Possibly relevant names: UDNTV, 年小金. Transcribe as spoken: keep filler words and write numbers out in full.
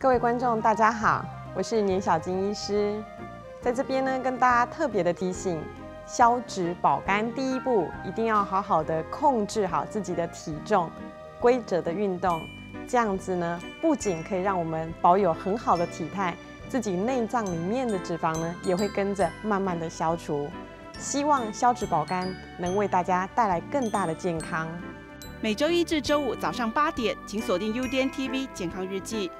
各位观众，大家好，我是年小金医师，在这边呢跟大家特别的提醒，消脂保肝第一步一定要好好的控制好自己的体重，规则的运动，这样子呢不仅可以让我们保有很好的体态，自己内脏里面的脂肪呢也会跟着慢慢的消除。希望消脂保肝能为大家带来更大的健康。每周一至周五早上八点，请锁定 U D N T V 健康日记。